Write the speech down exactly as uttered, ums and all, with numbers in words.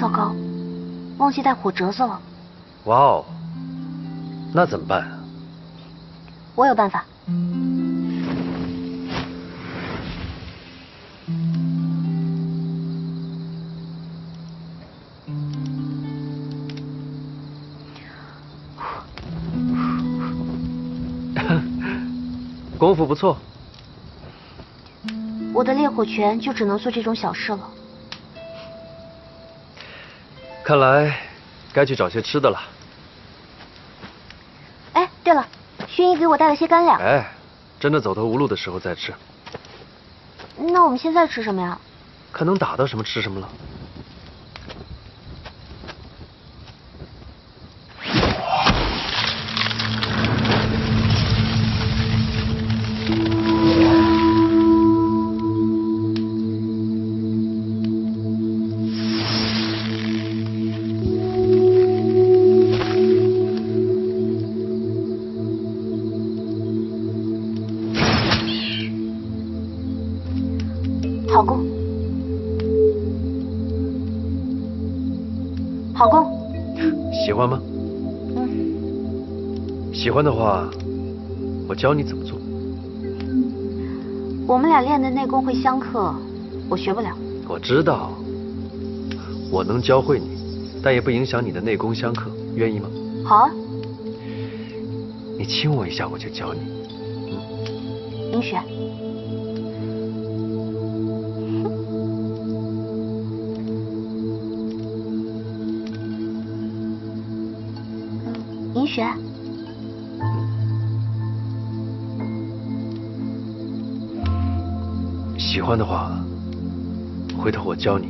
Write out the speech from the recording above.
糟糕，忘记带火折子了。哇哦，那怎么办啊？我有办法。 功夫不错，我的烈火拳就只能做这种小事了。看来该去找些吃的了。哎，对了，薰衣给我带了些干粮。哎，真的走投无路的时候再吃。那我们现在吃什么呀？看能打到什么吃什么了。 好功，好功，喜欢吗？嗯，喜欢的话，我教你怎么做。我们俩练的内功会相克，我学不了。我知道，我能教会你，但也不影响你的内功相克，愿意吗？好啊。你亲我一下，我就教你。嗯，允许。 雪，喜欢的话，回头我教你。